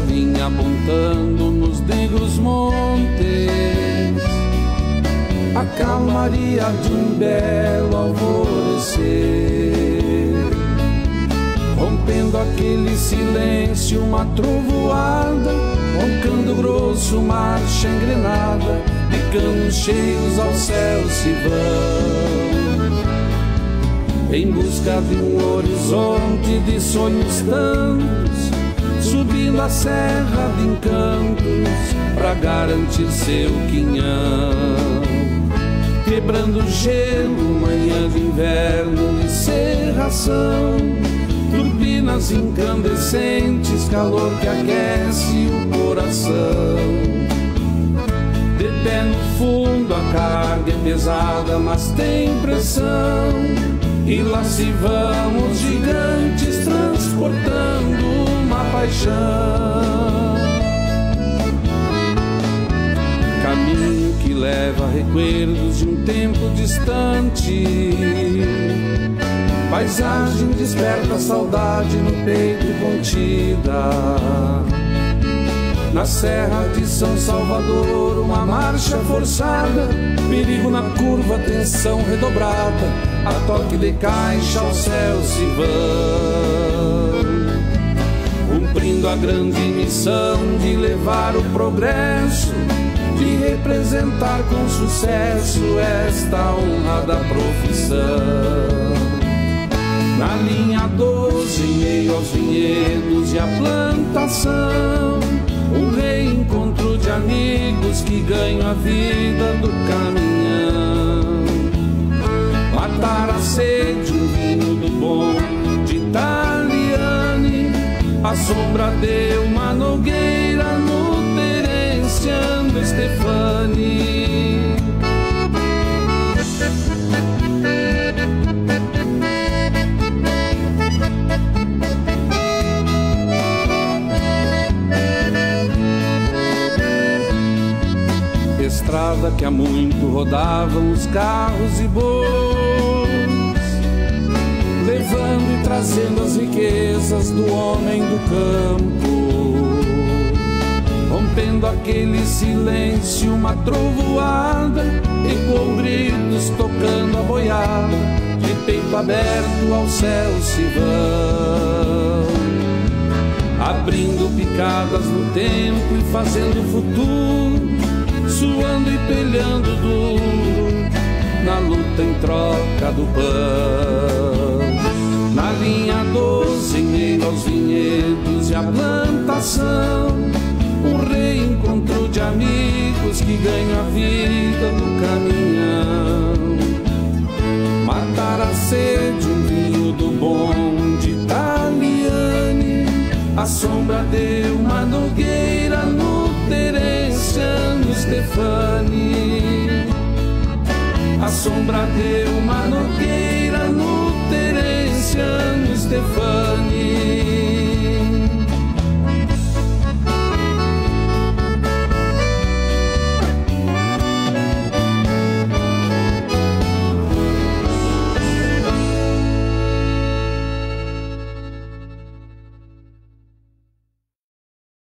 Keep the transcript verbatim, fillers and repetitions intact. vinha apontando nos negros montes a calmaria de um belo alvorecer, rompendo aquele silêncio uma trovoada, roncando grosso marcha engrenada, de canos cheios ao céu se vão, em busca de um horizonte de sonhos tantos, subindo a serra de encantos pra garantir seu quinhão, quebrando gelo, manhã de inverno e cerração, turbinas incandescentes, calor que aquece o coração. De pé no fundo a carga é pesada, mas tem pressão, e lá se vão os gigantes transportando uma paixão. Caminho que leva recuerdos de um tempo distante, paisagem desperta a saudade no peito contida. Na serra de São Salvador uma marcha forçada, perigo na curva, tensão redobrada, a toque de caixa ao céu se vão, cumprindo a grande missão de levar o progresso, de representar com sucesso esta honrada profissão. Na linha doze, em meio aos vinhedos e à plantação, um reencontro de amigos que ganham a vida do caminhão. Matar a sede, um vinho do bom de Italiani, a sombra de uma nogueira no Terenciano Stefani. Estrada que há muito rodavam os carros e bois, levando e trazendo as riquezas do homem do campo, rompendo aquele silêncio, uma trovoada, ecoam gritos tocando a boiada, de peito aberto ao céu se vão, abrindo picadas no tempo e fazendo futuro, suando e pelhando duro na luta em troca do pão. Na linha doze, em meio aos vinhedos e à plantação, um reencontro de amigos que ganham a vida no caminhão. Matar a sede, um vinho do bom de Italiani, a sombra de uma nogueira no Terenciano Stefani, a sombra de uma nogueira no Terenciano Stefani.